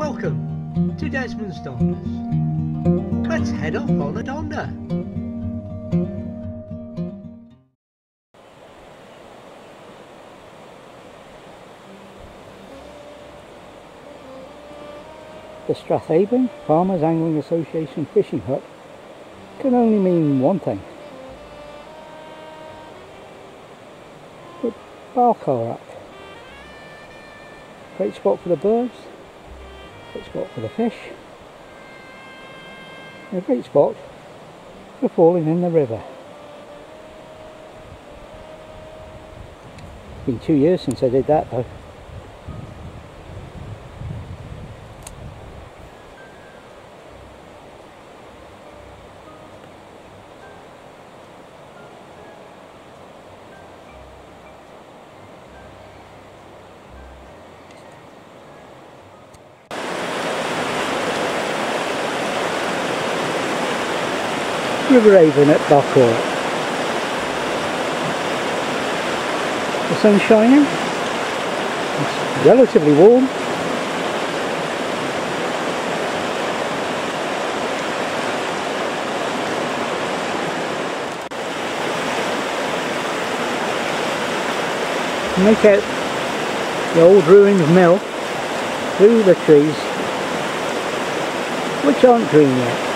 Welcome to Desmond's Donders. Let's head off on a donder. The Strathaven Farmer's Angling Association fishing hut can only mean one thing. But Balcorach. Great spot for the birds, great spot for the fish, and a great spot for falling in the river. It's been 2 years since I did that though. River Avon at Balcorach. The sun's shining, it's relatively warm. You make out the old ruined mill through the trees, which aren't green yet.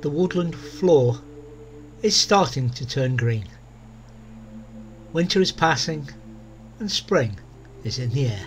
The woodland floor is starting to turn green. Winter is passing and spring is in the air.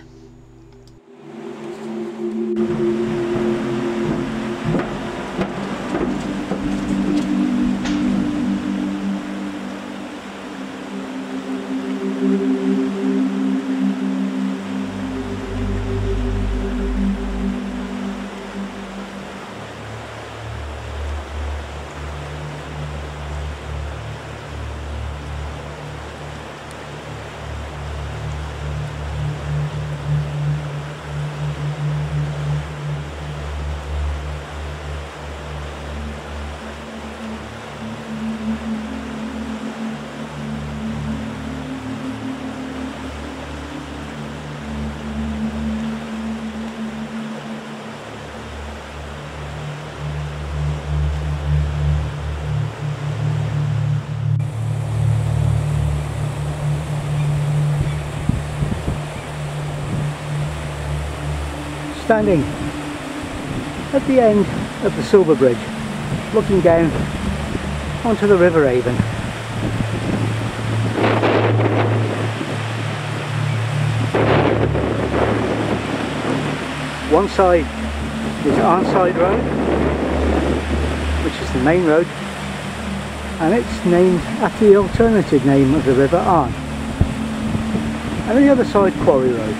Standing at the end of the Silver Bridge, looking down onto the River Avon. One side is Arnside Road, which is the main road, and it's named after the alternative name of the River Arn. And the other side, Quarry Road.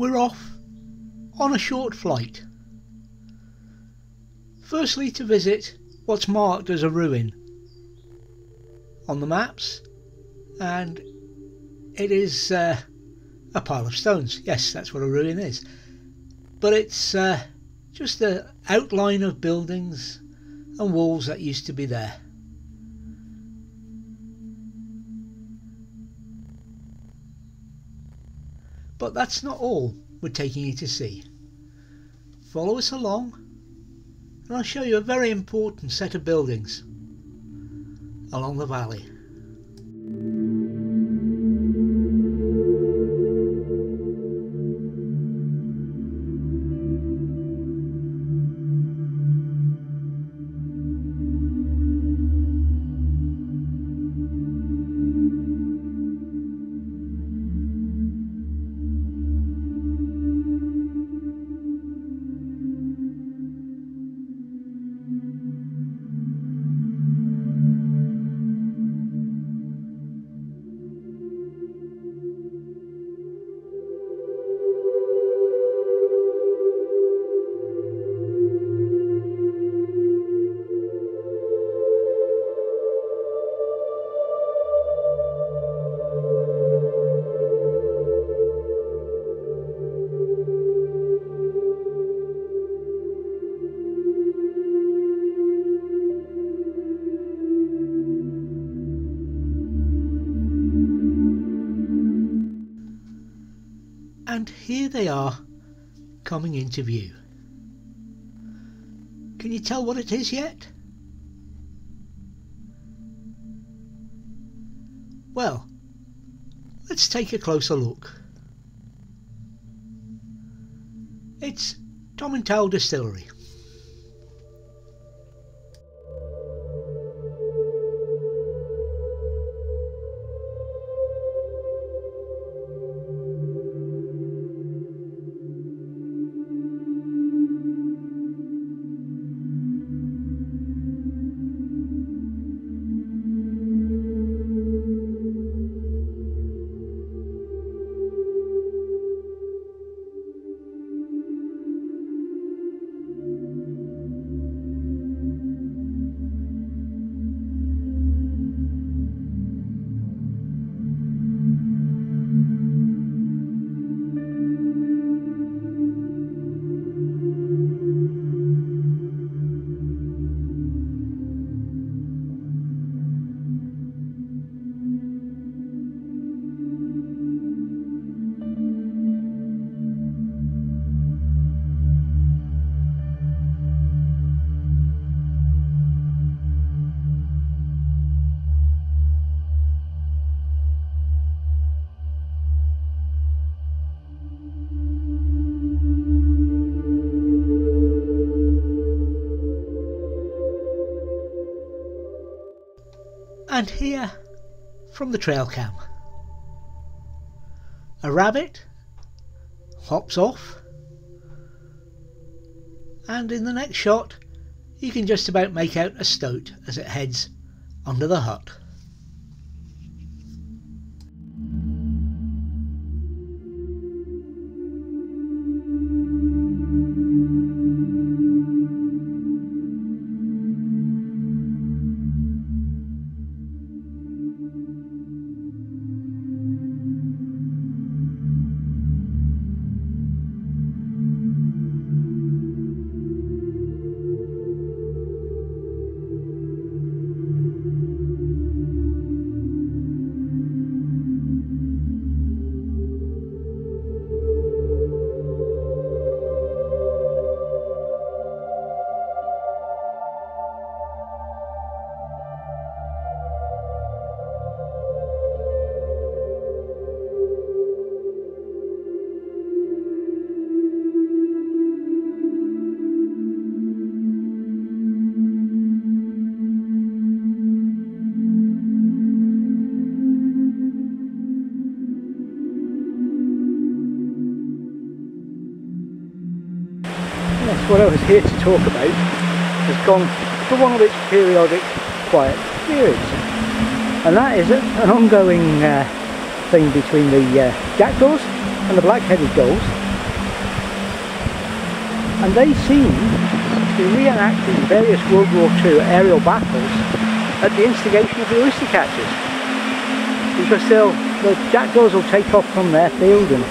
we're off on a short flight. Firstly, to visit what's marked as a ruin on the maps, and it is a pile of stones. Yes, that's what a ruin is. But it's just an outline of buildings and walls that used to be there. But that's not all we're taking you to see. Follow us along and I'll show you a very important set of buildings along the valley. And here they are, coming into view. Can you tell what it is yet? Well, let's take a closer look. It's Tomintoul Distillery. And here, from the trail cam, a rabbit hops off, and in the next shot you can just about make out a stoat as it heads under the hut. What I was here to talk about has gone to one of its periodic quiet periods, and that is an ongoing thing between the jackdaws and the black-headed gulls, and they seem to be reenacting various World War II aerial battles at the instigation of the oyster catchers, because the jackdaws will take off from their field and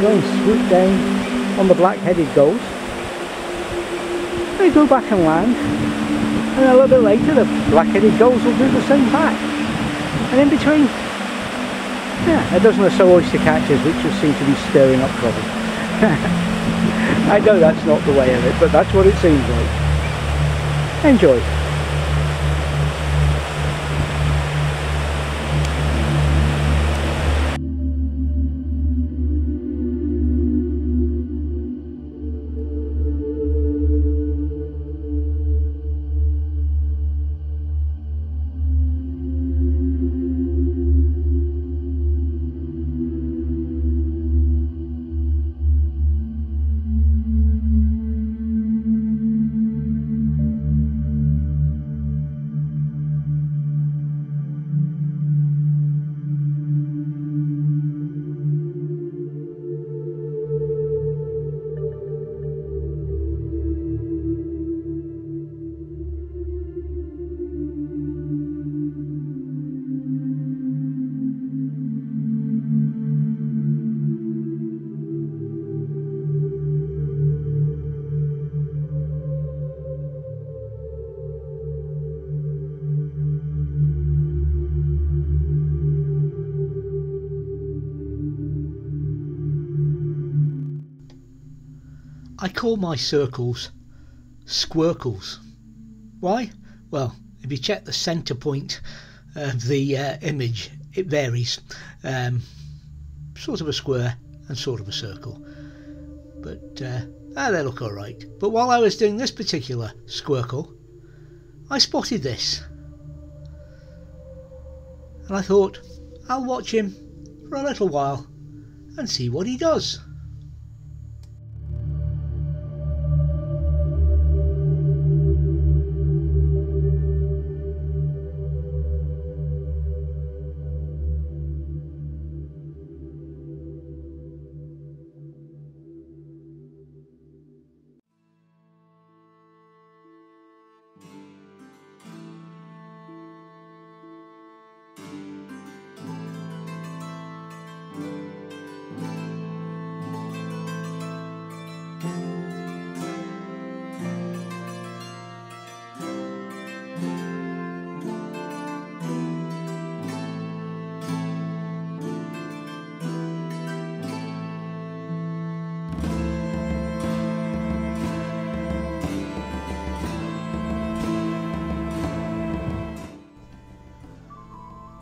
go and swoop down on the black-headed gulls. They go back and land, and a little bit later the black-headed gulls will do the same back, and in between, yeah, a dozen or so oyster catchers which just seem to be stirring up trouble. I know that's not the way of it, but that's what it seems like. Enjoy. I call my circles squircles. Why? Well, if you check the centre point of the image, it varies. Sort of a square and sort of a circle. But they look alright. But while I was doing this particular squircle, I spotted this. And I thought, I'll watch him for a little while and see what he does.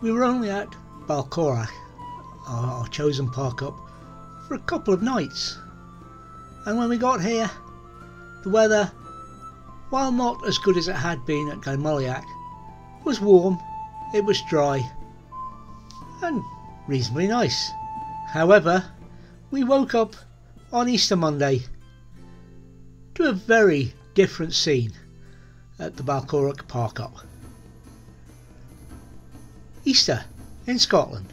We were only at Balcorach, our chosen park up, for a couple of nights, and when we got here the weather, while not as good as it had been at Glamolyak, was warm, it was dry and reasonably nice. However, we woke up on Easter Monday to a very different scene at the Balcorach park up. Easter in Scotland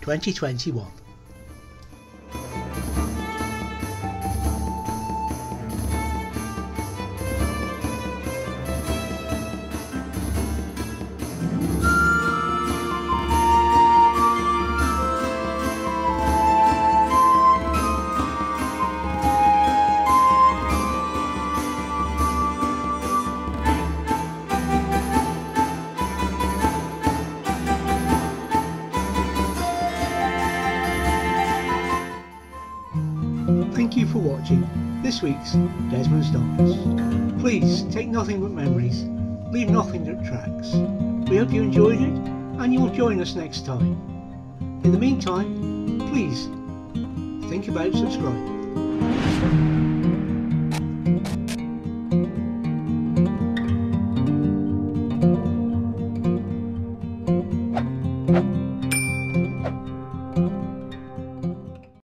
2021. Thank you for watching this week's Desmond's Donders. Please take nothing but memories, leave nothing that tracks. We hope you enjoyed it and you'll join us next time. In the meantime, please think about subscribing.